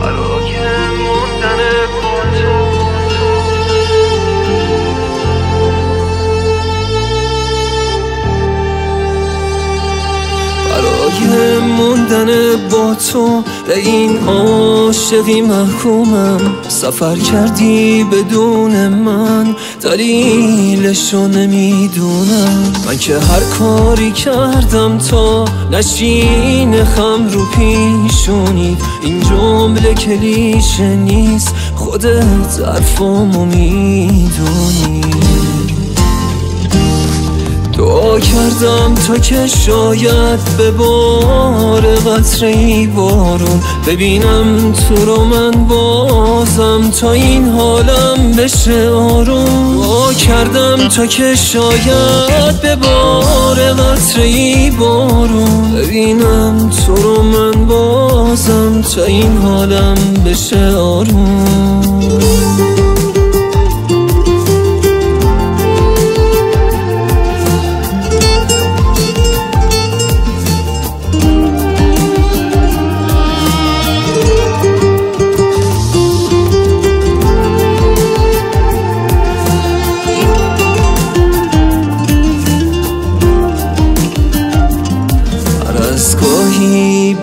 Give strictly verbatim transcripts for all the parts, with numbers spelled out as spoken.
برای موندن با تو به این عاشقی محکومم. سفر کردی بدون من، دلیلشو نمیدونم. من که هر کاری کردم تا نشین خم رو پیشونی. این جمله کلیشه نیست، خودت حرفامو میدونی. دعا کردم تا که شاید به بار قطره‌ای بارون ببینم تو رو من بازم، تا این حالم بشه آروم. دعا کردم تا که شاید به بار قطره‌ای بارون ببینم تو رو من بازم، تا این حالم بشه آروم.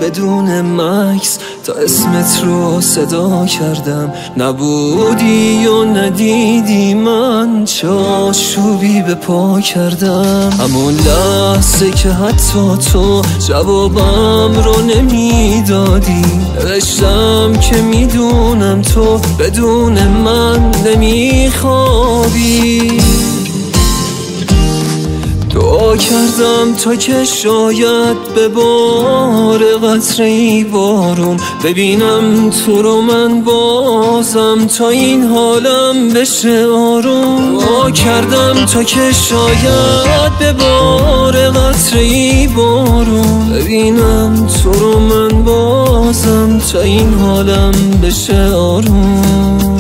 بدون مکس تا اسمت رو صدا کردم، نبودی و ندیدی، من چه آشوبی به پا کردم. همون لحظه که حتی تو جوابم رو نمیدادی، نوشتم که میدونم تو بدون من نمیخوابی. دعا کردم تا که شاید به بار قطره‌ای بارون ببینم تو رو من بازم، تا این حالم بشه آروم. دعا کردم تا که شاید به بار قطره‌ای بارون ببینم تو رو من بازم، تا این حالم بشه آروم.